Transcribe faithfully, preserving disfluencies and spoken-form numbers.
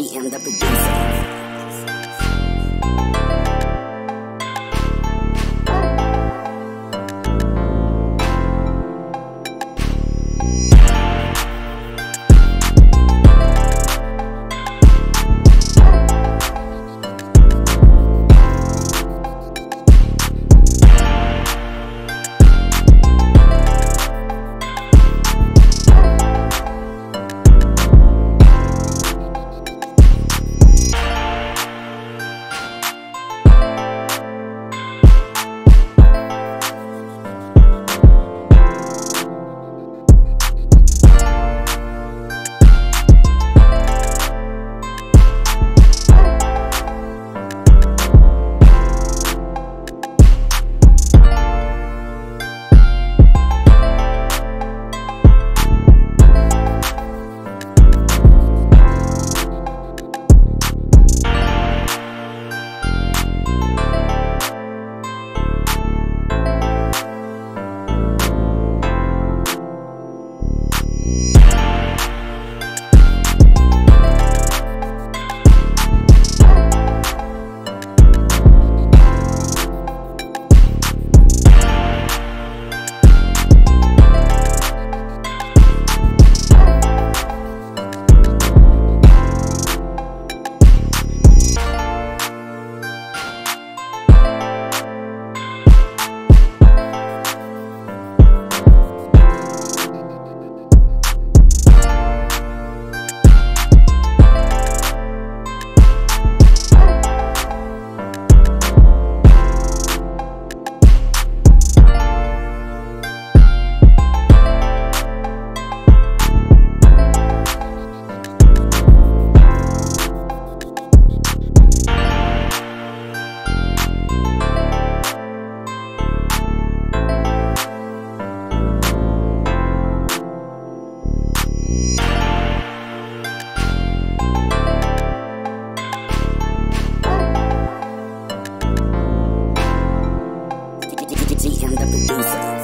G M the Producer. G M the Producer.